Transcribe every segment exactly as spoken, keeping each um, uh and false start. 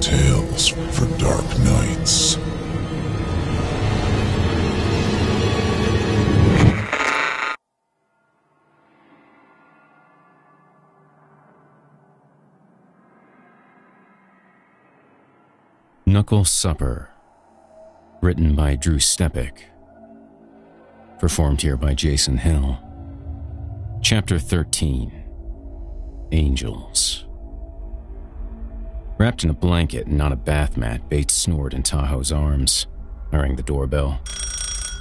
Chilling Tales for Dark Nights. Knuckle Supper, written by Drew Stepek, performed here by Jason Hill. Chapter thirteen, Angels. Wrapped in a blanket and on a bath mat, Bates snored in Tahoe's arms. I rang the doorbell.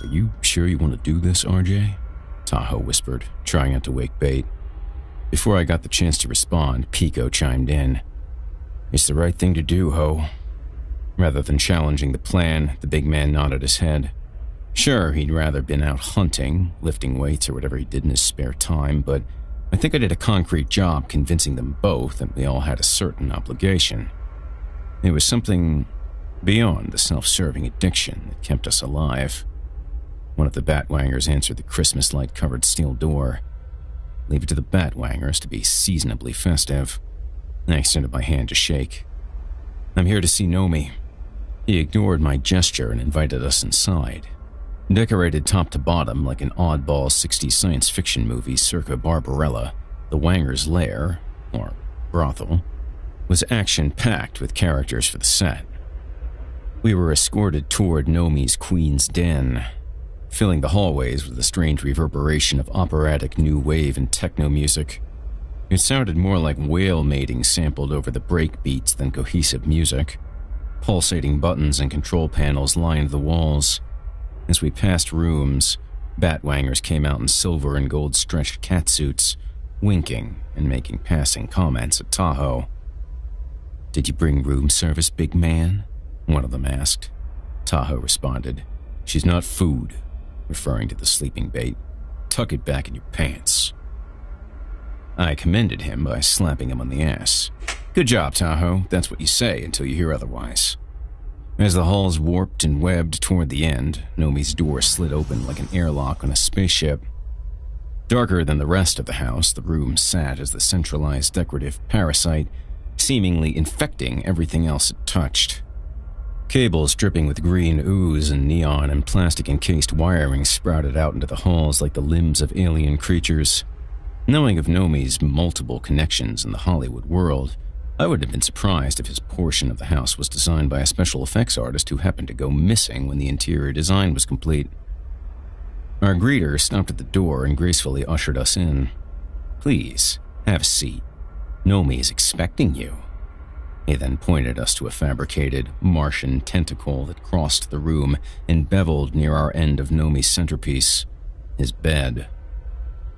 "Are you sure you want to do this, R J? Tahoe whispered, trying not to wake Bates. Before I got the chance to respond, Pico chimed in. "It's the right thing to do, Ho." Rather than challenging the plan, the big man nodded his head. Sure, he'd rather been out hunting, lifting weights or whatever he did in his spare time, but I think I did a concrete job convincing them both that we all had a certain obligation. It was something beyond the self-serving addiction that kept us alive. One of the Batwangers answered the Christmas light-covered steel door. Leave it to the Batwangers to be seasonably festive. I extended my hand to shake. "I'm here to see Nomi." He ignored my gesture and invited us inside. Decorated top to bottom like an oddball sixties science fiction movie circa Barbarella, the Wanger's lair, or brothel, was action-packed with characters for the set. We were escorted toward Nomi's queen's den, filling the hallways with a strange reverberation of operatic new wave and techno music. It sounded more like whale mating sampled over the break beats than cohesive music. Pulsating buttons and control panels lined the walls. As we passed rooms, Batwangers came out in silver and gold stretched catsuits, winking and making passing comments at Tahoe. "Did you bring room service, big man?" one of them asked. Tahoe responded, "She's not food," referring to the sleeping Bait. "Tuck it back in your pants." I commended him by slapping him on the ass. "Good job, Tahoe. That's what you say until you hear otherwise." As the halls warped and webbed toward the end, Nomi's door slid open like an airlock on a spaceship. Darker than the rest of the house, the room sat as the centralized decorative parasite, seemingly infecting everything else it touched. Cables dripping with green ooze and neon and plastic-encased wiring sprouted out into the halls like the limbs of alien creatures. Knowing of Nomi's multiple connections in the Hollywood world, I would have been surprised if his portion of the house was designed by a special effects artist who happened to go missing when the interior design was complete. Our greeter stopped at the door and gracefully ushered us in. "Please, have a seat. Nomi is expecting you." He then pointed us to a fabricated Martian tentacle that crossed the room, embeveled near our end of Nomi's centerpiece, his bed.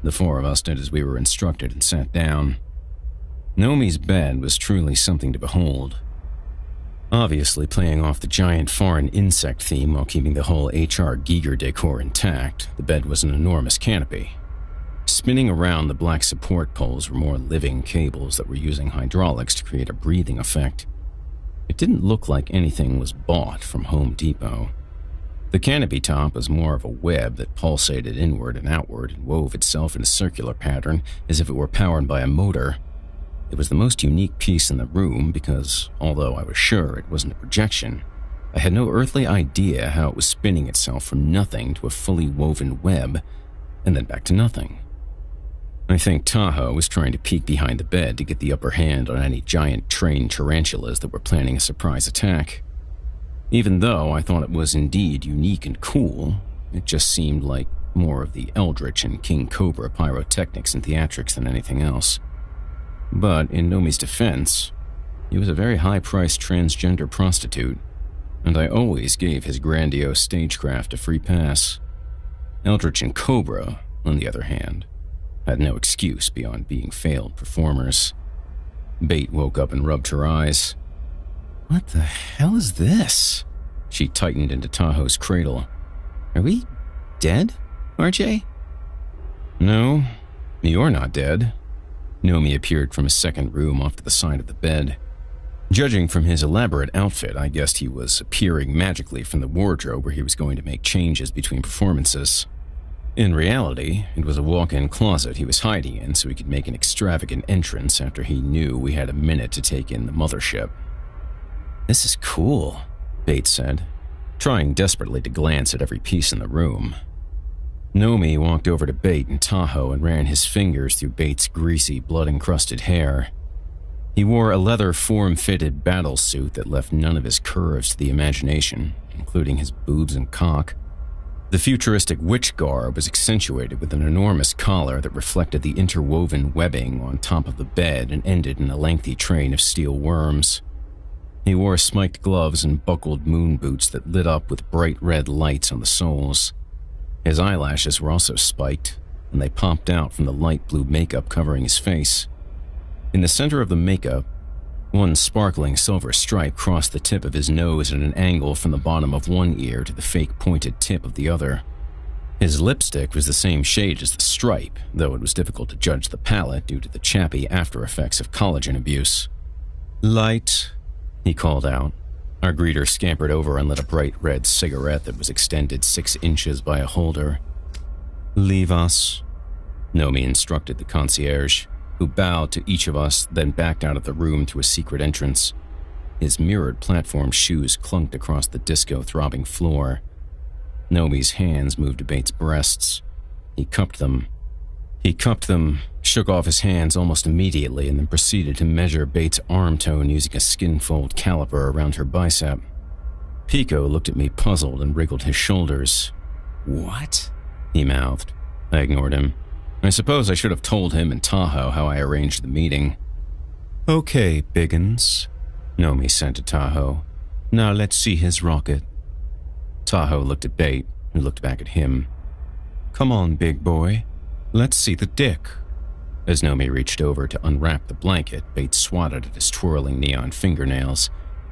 The four of us did as we were instructed and sat down. Nomi's bed was truly something to behold. Obviously playing off the giant foreign insect theme while keeping the whole H R Giger decor intact, the bed was an enormous canopy. Spinning around the black support poles were more living cables that were using hydraulics to create a breathing effect. It didn't look like anything was bought from Home Depot. The canopy top was more of a web that pulsated inward and outward and wove itself in a circular pattern as if it were powered by a motor. It was the most unique piece in the room because, although I was sure it wasn't a projection, I had no earthly idea how it was spinning itself from nothing to a fully woven web and then back to nothing. I think Tahoe was trying to peek behind the bed to get the upper hand on any giant trained tarantulas that were planning a surprise attack. Even though I thought it was indeed unique and cool, it just seemed like more of the Eldritch and King Cobra pyrotechnics and theatrics than anything else. But in Nomi's defense, he was a very high-priced transgender prostitute, and I always gave his grandiose stagecraft a free pass. Eldritch and Cobra, on the other hand, had no excuse beyond being failed performers. Bait woke up and rubbed her eyes. "What the hell is this?" She tightened into Tahoe's cradle. "Are we dead, R J?" "No, you're not dead." Nomi appeared from a second room off to the side of the bed. Judging from his elaborate outfit, I guessed he was appearing magically from the wardrobe where he was going to make changes between performances. In reality, it was a walk-in closet he was hiding in so he could make an extravagant entrance after he knew we had a minute to take in the mothership. This is cool, Bates said, trying desperately to glance at every piece in the room. Nomi walked over to Bate and Tahoe and ran his fingers through Bate's greasy, blood-encrusted hair. He wore a leather form-fitted battle suit that left none of his curves to the imagination, including his boobs and cock. The futuristic witch garb was accentuated with an enormous collar that reflected the interwoven webbing on top of the bed and ended in a lengthy train of steel worms. He wore spiked gloves and buckled moon boots that lit up with bright red lights on the soles. His eyelashes were also spiked, and they popped out from the light blue makeup covering his face. In the center of the makeup, one sparkling silver stripe crossed the tip of his nose at an angle from the bottom of one ear to the fake pointed tip of the other. His lipstick was the same shade as the stripe, though it was difficult to judge the palette due to the chappy after effects of collagen abuse. "Light," he called out. Our greeter scampered over and lit a bright red cigarette that was extended six inches by a holder. "Leave us," Nomi instructed the concierge, who bowed to each of us, then backed out of the room to a secret entrance. His mirrored platform shoes clunked across the disco-throbbing floor. Nomi's hands moved to Bates' breasts. He cupped them. He cupped them, shook off his hands almost immediately, and then proceeded to measure Bates' arm tone using a skin-fold caliper around her bicep. Pico looked at me puzzled and wriggled his shoulders. "What?" he mouthed. I ignored him. I suppose I should have told him and Tahoe how I arranged the meeting. "Okay, Biggins," Nomi said to Tahoe. "Now let's see his rocket." Tahoe looked at Bate, who looked back at him. "Come on, big boy. Let's see the dick." As Nomi reached over to unwrap the blanket, Bate swatted at his twirling neon fingernails.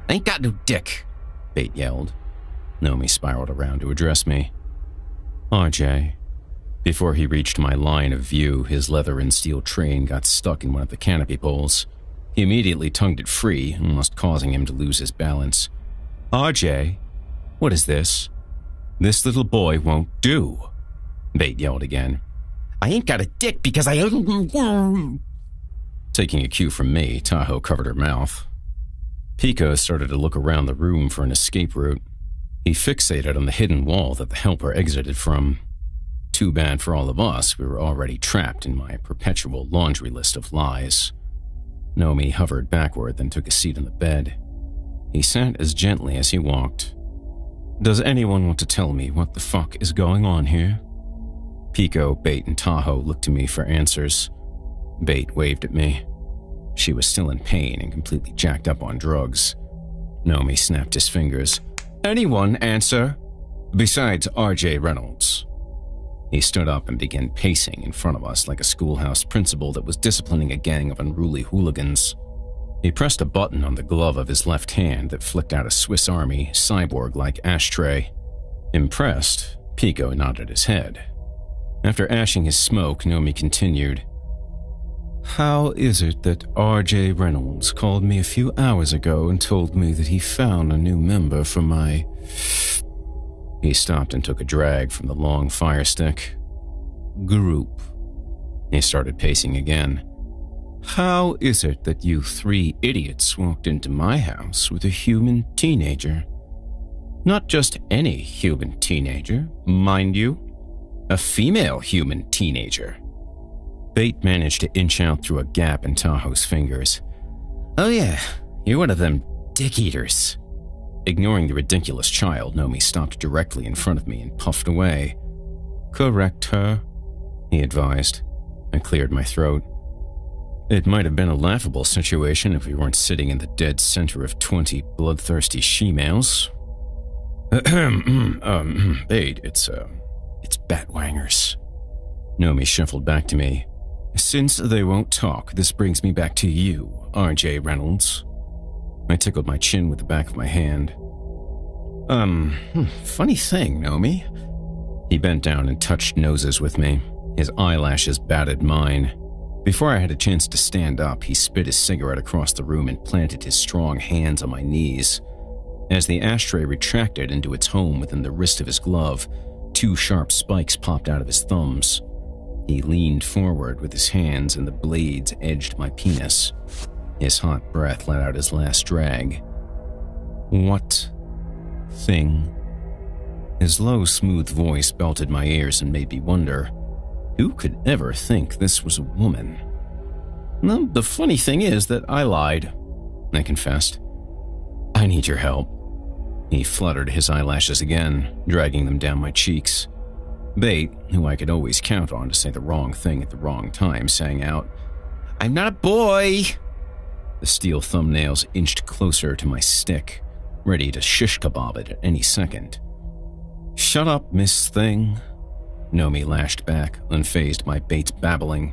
"I ain't got no dick," Bate yelled. Nomi spiraled around to address me. "R J." Before he reached my line of view, his leather and steel train got stuck in one of the canopy poles. He immediately tongued it free, almost causing him to lose his balance. "R J, what is this? This little boy won't do," Bate yelled again. "I ain't got a dick because I..." Taking a cue from me, Tahoe covered her mouth. Pico started to look around the room for an escape route. He fixated on the hidden wall that the helper exited from. Too bad for all of us, we were already trapped in my perpetual laundry list of lies. Nomi hovered backward, then took a seat on the bed. He sat as gently as he walked. "Does anyone want to tell me what the fuck is going on here?" Pico, Bate, and Tahoe looked to me for answers. Bate waved at me. She was still in pain and completely jacked up on drugs. Nomi snapped his fingers. "Anyone answer? Besides R J Reynolds." He stood up and began pacing in front of us like a schoolhouse principal that was disciplining a gang of unruly hooligans. He pressed a button on the glove of his left hand that flicked out a Swiss Army cyborg-like ashtray. Impressed, Pico nodded his head. After ashing his smoke, Nomi continued. "How is it that R J Reynolds called me a few hours ago and told me that he found a new member for my..." He stopped and took a drag from the long fire stick. "Group." He started pacing again. "How is it that you three idiots walked into my house with a human teenager? Not just any human teenager, mind you. A female human teenager." Bate managed to inch out through a gap in Tahoe's fingers. "Oh yeah, you're one of them dick-eaters." Ignoring the ridiculous child, Nomi stopped directly in front of me and puffed away. "Correct her," he advised. I cleared my throat. It might have been a laughable situation if we weren't sitting in the dead center of twenty bloodthirsty she-males. Ahem, um, Bade, it's, uh, it's batwangers. Nomi shuffled back to me. "Since they won't talk, this brings me back to you, R J Reynolds." I tickled my chin with the back of my hand. Um, funny thing, Nomi." He bent down and touched noses with me. His eyelashes batted mine. Before I had a chance to stand up, he spit his cigarette across the room and planted his strong hands on my knees. As the ashtray retracted into its home within the wrist of his glove, two sharp spikes popped out of his thumbs. He leaned forward with his hands and the blades edged my penis. His hot breath let out his last drag. What thing? His low, smooth voice belted my ears and made me wonder, who could ever think this was a woman? Well, the funny thing is that I lied, I confessed. I need your help. He fluttered his eyelashes again, dragging them down my cheeks. Bate, who I could always count on to say the wrong thing at the wrong time, sang out, "I'm not a boy!" The steel thumbnails inched closer to my stick, ready to shish kebab it at any second. "Shut up, Miss Thing." Nomi lashed back, unfazed by Bate's babbling.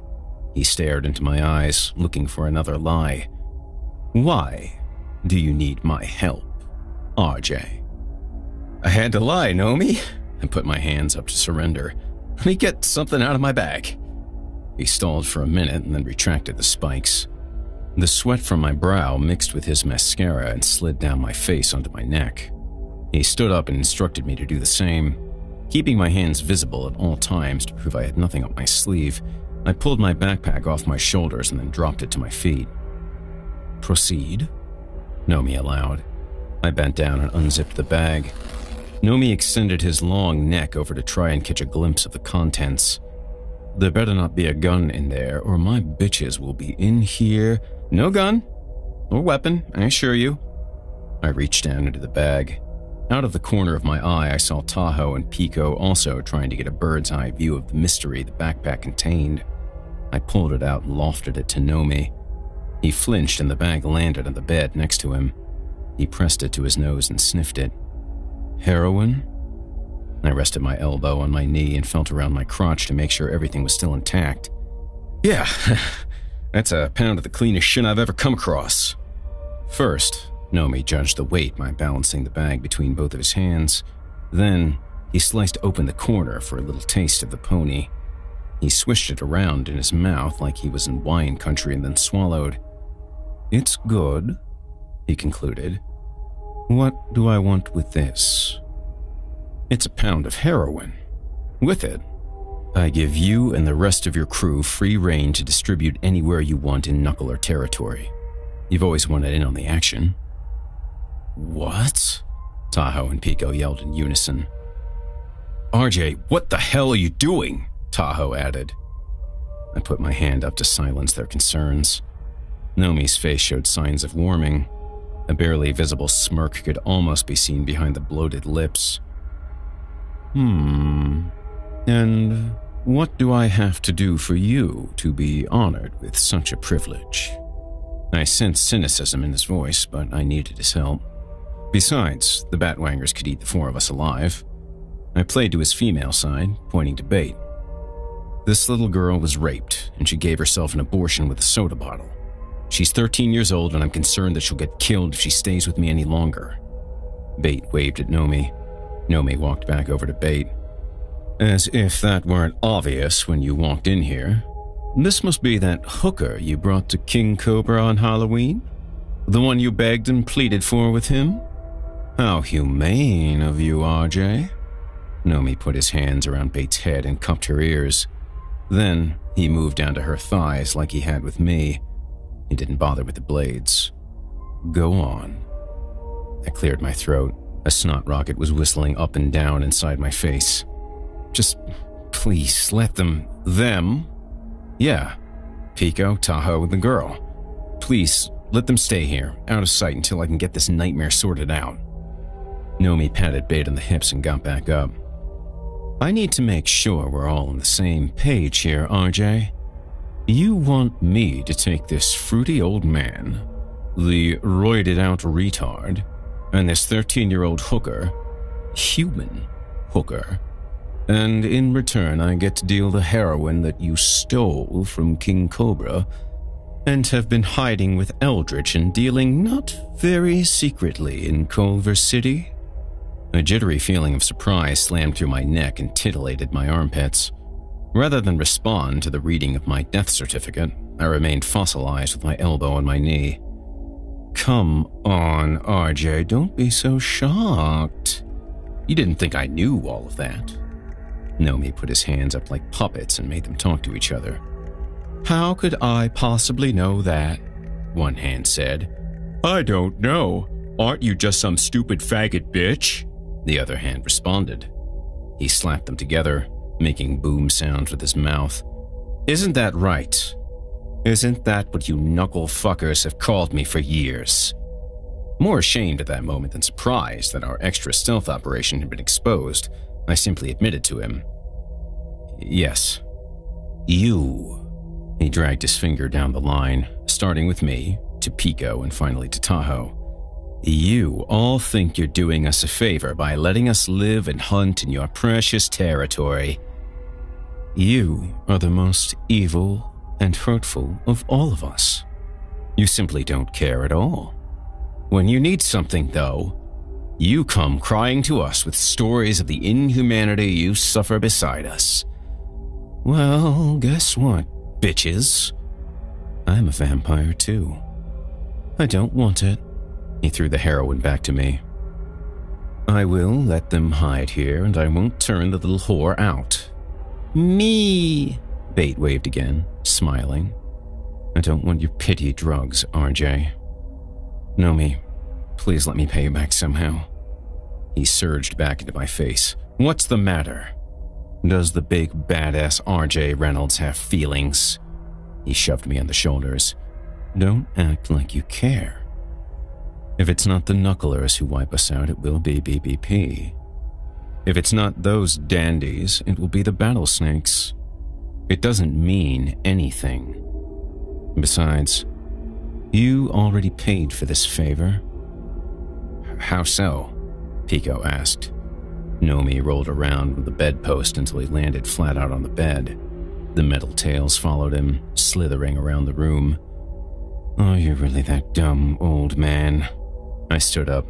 He stared into my eyes, looking for another lie. "Why do you need my help, R J? I had to lie, Nomi. I put my hands up to surrender. Let me get something out of my bag. He stalled for a minute and then retracted the spikes. The sweat from my brow mixed with his mascara and slid down my face onto my neck. He stood up and instructed me to do the same. Keeping my hands visible at all times to prove I had nothing up my sleeve, I pulled my backpack off my shoulders and then dropped it to my feet. "Proceed," Nomi allowed. I bent down and unzipped the bag. Nomi extended his long neck over to try and catch a glimpse of the contents. "There better not be a gun in there, or my bitches will be in here." "No gun or weapon, I assure you." I reached down into the bag. Out of the corner of my eye, I saw Tahoe and Pico also trying to get a bird's-eye view of the mystery the backpack contained. I pulled it out and lofted it to Nomi. He flinched and the bag landed on the bed next to him. He pressed it to his nose and sniffed it. "Heroin?" I rested my elbow on my knee and felt around my crotch to make sure everything was still intact. "Yeah, that's a pound of the cleanest shit I've ever come across." First, Nomi judged the weight by balancing the bag between both of his hands. Then, he sliced open the corner for a little taste of the pony. He swished it around in his mouth like he was in wine country and then swallowed. "It's good," he concluded. "What do I want with this?" "It's a pound of heroin. With it, I give you and the rest of your crew free rein to distribute anywhere you want in Knuckler territory. You've always wanted in on the action." "What?" Tahoe and Pico yelled in unison. "R J, what the hell are you doing?" Tahoe added. I put my hand up to silence their concerns. Nomi's face showed signs of warming. A barely visible smirk could almost be seen behind the bloated lips. "Hmm, and what do I have to do for you to be honored with such a privilege?" I sensed cynicism in his voice, but I needed his help. Besides, the Batwangers could eat the four of us alive. I played to his female side, pointing to Bait. "This little girl was raped, and she gave herself an abortion with a soda bottle. She's thirteen years old, and I'm concerned that she'll get killed if she stays with me any longer." Bait waved at Nomi. Nomi walked back over to Bait. "As if that weren't obvious when you walked in here. This must be that hooker you brought to King Cobra on Halloween? The one you begged and pleaded for with him? How humane of you, R J." Nomi put his hands around Bate's head and cupped her ears. Then he moved down to her thighs like he had with me. He didn't bother with the blades. "Go on." I cleared my throat. A snot rocket was whistling up and down inside my face. "Just please let them... them... Yeah, Pico, Tahoe, the girl. Please, let them stay here, out of sight until I can get this nightmare sorted out." Nomi patted Bait on the hips and got back up. "I need to make sure we're all on the same page here, R J. You want me to take this fruity old man, the roided-out retard, and this thirteen-year-old hooker, human hooker, and in return, I get to deal the heroin that you stole from King Cobra and have been hiding with Eldritch and dealing not very secretly in Culver City?" A jittery feeling of surprise slammed through my neck and titillated my armpits. Rather than respond to the reading of my death certificate, I remained fossilized with my elbow on my knee. "Come on, R J, don't be so shocked. You didn't think I knew all of that." Nomi put his hands up like puppets and made them talk to each other. "How could I possibly know that?" one hand said. "I don't know. "Aren't you just some stupid faggot bitch?" the other hand responded. He slapped them together, making boom sounds with his mouth. "Isn't that right? Isn't that what you knuckle fuckers have called me for years?" More ashamed at that moment than surprised that our extra stealth operation had been exposed, I simply admitted to him. "Yes. You." He dragged his finger down the line, starting with me, to Pico, and finally to Tahoe. "You all think you're doing us a favor by letting us live and hunt in your precious territory. You are the most evil and hurtful of all of us. You simply don't care at all. When you need something, though, you come crying to us with stories of the inhumanity you suffer beside us. Well, guess what, bitches? I'm a vampire, too. I don't want it." He threw the heroin back to me. "I will let them hide here, and I won't turn the little whore out." "Me!" Bait waved again, smiling. "I don't want your pity drugs, R J. Nomi, please let me pay you back somehow." He surged back into my face. "What's the matter? Does the big badass R J Reynolds have feelings?" He shoved me on the shoulders. "Don't act like you care. If it's not the knucklers who wipe us out, it will be B B P. If it's not those dandies, it will be the battlesnakes. It doesn't mean anything. Besides, you already paid for this favor." "How so?" Pico asked. Nomi rolled around with the bedpost until he landed flat out on the bed. The metal tails followed him, slithering around the room. "Are you really that dumb, old man?" I stood up.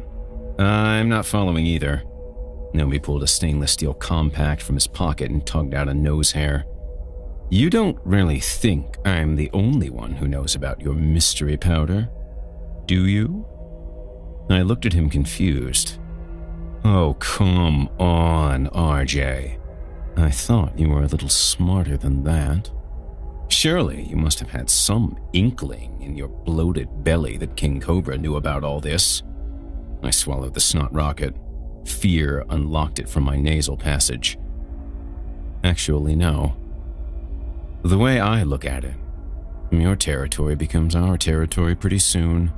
"I'm not following either." Nomi pulled a stainless steel compact from his pocket and tugged out a nose hair. "You don't really think I'm the only one who knows about your mystery powder, do you?" I looked at him confused. "Oh, come on, R J. I thought you were a little smarter than that. Surely you must have had some inkling in your bloated belly that King Cobra knew about all this." I swallowed the snot rocket. Fear unlocked it from my nasal passage. "Actually, no. The way I look at it, your territory becomes our territory pretty soon.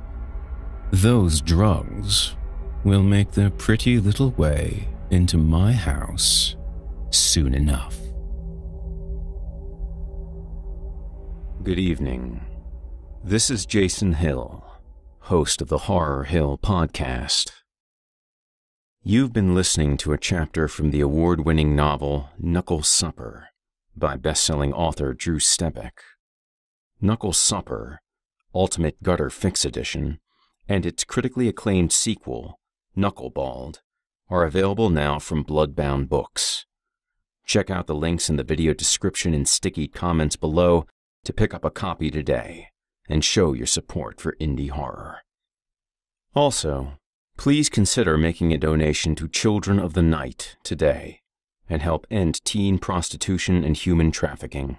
Those drugs will make their pretty little way into my house soon enough." Good evening. This is Jason Hill, host of the Horror Hill podcast. You've been listening to a chapter from the award-winning novel Knuckle Supper by best-selling author Drew Stepek. Knuckle Supper, Ultimate Gutter Fix Edition, and its critically acclaimed sequel, Knuckle Balled, are available now from Bloodbound Books. Check out the links in the video description and sticky comments below to pick up a copy today and show your support for indie horror. Also, please consider making a donation to Children of the Night today and help end teen prostitution and human trafficking.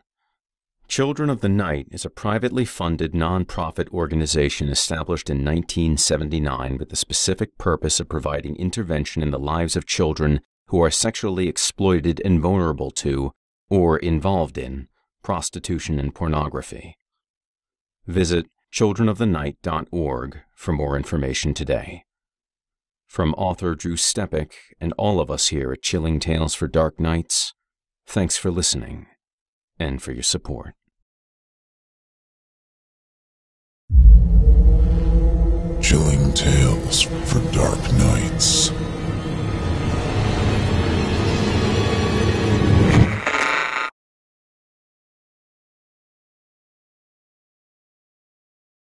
Children of the Night is a privately funded nonprofit organization established in nineteen seventy-nine with the specific purpose of providing intervention in the lives of children who are sexually exploited and vulnerable to, or involved in, prostitution and pornography. Visit children of the night dot org for more information today. From author Drew Stepek and all of us here at Chilling Tales for Dark Nights, thanks for listening and for your support. Chilling Tales for Dark Nights.